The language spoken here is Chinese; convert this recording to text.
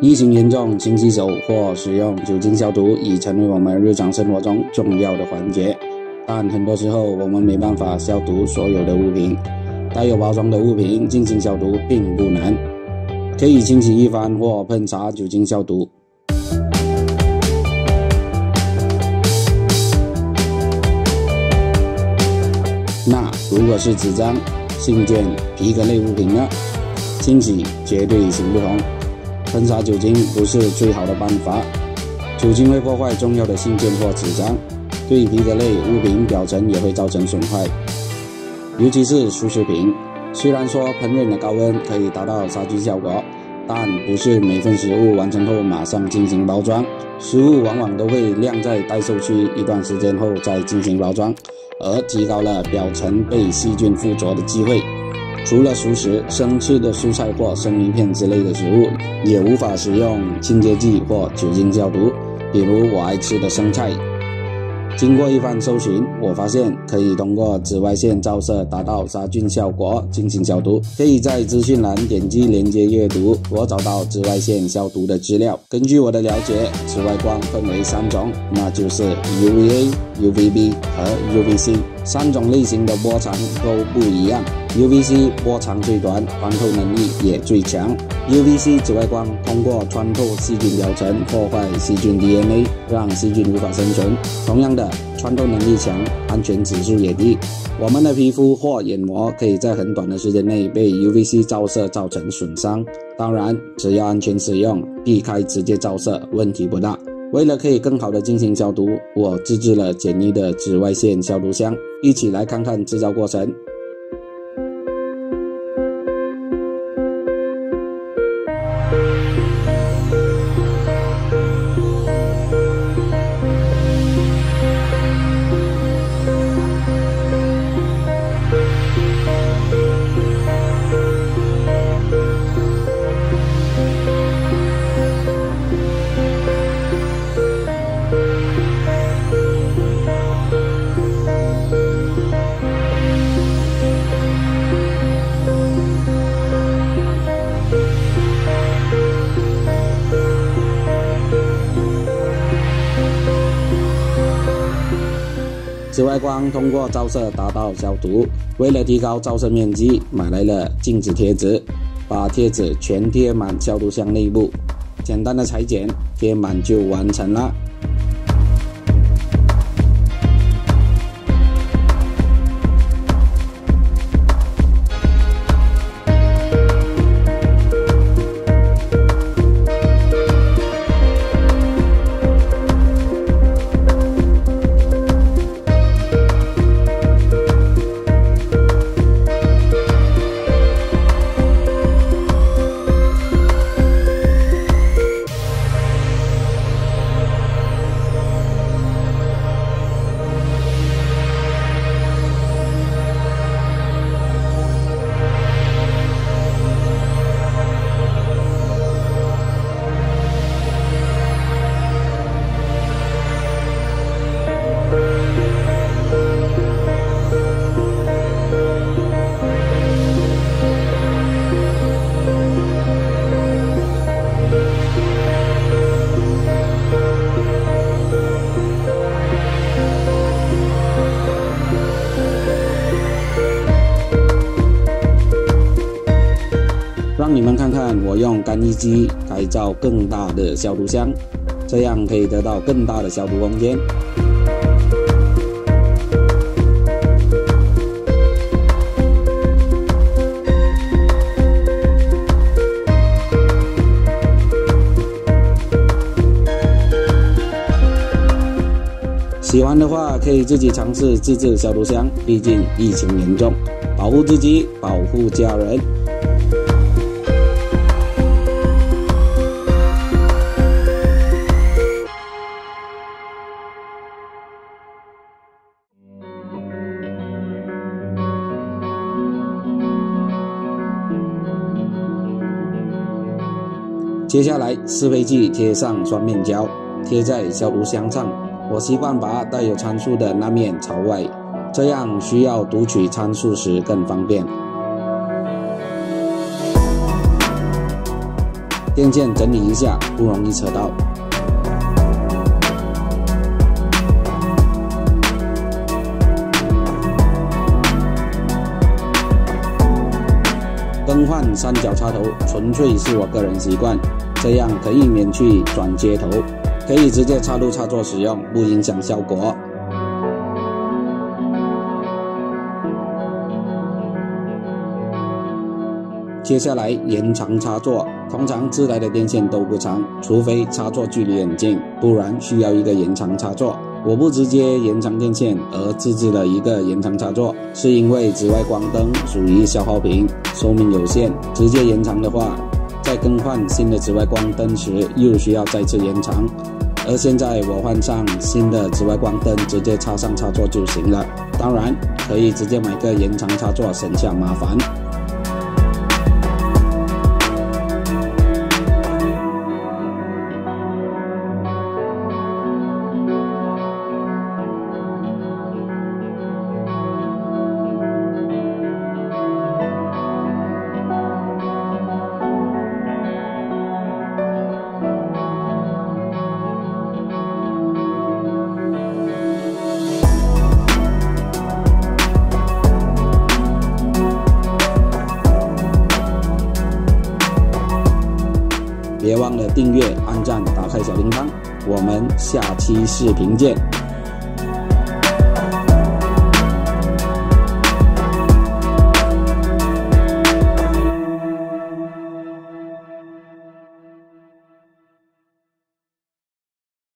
疫情严重，勤洗手或使用酒精消毒已成为我们日常生活中重要的环节。但很多时候，我们没办法消毒所有的物品，带有包装的物品进行消毒并不难，可以清洗一番或喷洒酒精消毒。 那如果是纸张、信件、皮革类物品呢？清洗绝对行不通，喷洒酒精不是最好的办法。酒精会破坏重要的信件或纸张，对皮革类物品表层也会造成损坏，尤其是熟食品。虽然说烹饪的高温可以达到杀菌效果，但不是每份食物完成后马上进行包装，食物往往都会晾在待售区一段时间后再进行包装。 而提高了表层被细菌附着的机会。除了熟食，生吃的蔬菜或生鱼片之类的食物也无法使用清洁剂或酒精消毒。比如我爱吃的生菜，经过一番搜寻，我发现可以通过紫外线照射达到杀菌效果进行消毒。可以在资讯栏点击链接阅读，我找到紫外线消毒的资料。根据我的了解，紫外光分为3种，那就是 UVA、UVB 和 UVC 3种类型的波长都不一样。UVC 波长最短，穿透能力也最强。UVC 紫外光通过穿透细菌表层，破坏细菌 DNA， 让细菌无法生存。同样的，穿透能力强，安全指数也低。我们的皮肤或眼膜可以在很短的时间内被 UVC 照射造成损伤。当然，只要安全使用，避开直接照射，问题不大。 为了可以更好的进行消毒，我自制了简易的紫外线消毒箱，一起来看看制造过程。紫外光通过照射达到消毒。为了提高照射面积，买来了镜子贴纸，把贴纸全贴满消毒箱内部，简单的裁剪，贴满就完成了。 让你们看看我用干衣机改造更大的消毒箱，这样可以得到更大的消毒空间。喜欢的话，可以自己尝试自制消毒箱，毕竟疫情严重，保护自己，保护家人。 接下来，适配剂贴上双面胶，贴在消毒箱上。我习惯把带有参数的那面朝外，这样需要读取参数时更方便。电线整理一下，不容易扯到。 更换三角插头纯粹是我个人习惯，这样可以免去转接头，可以直接插入插座使用，不影响效果。接下来延长插座，通常自来的电线都不长，除非插座距离很近，不然需要一个延长插座。 我不直接延长电线，而自制了一个延长插座，是因为紫外光灯属于消耗品，寿命有限。直接延长的话，在更换新的紫外光灯时又需要再次延长，而现在我换上新的紫外光灯，直接插上插座就行了。当然，可以直接买个延长插座，省下麻烦。 别忘了订阅、按赞、打开小铃铛，我们下期视频见。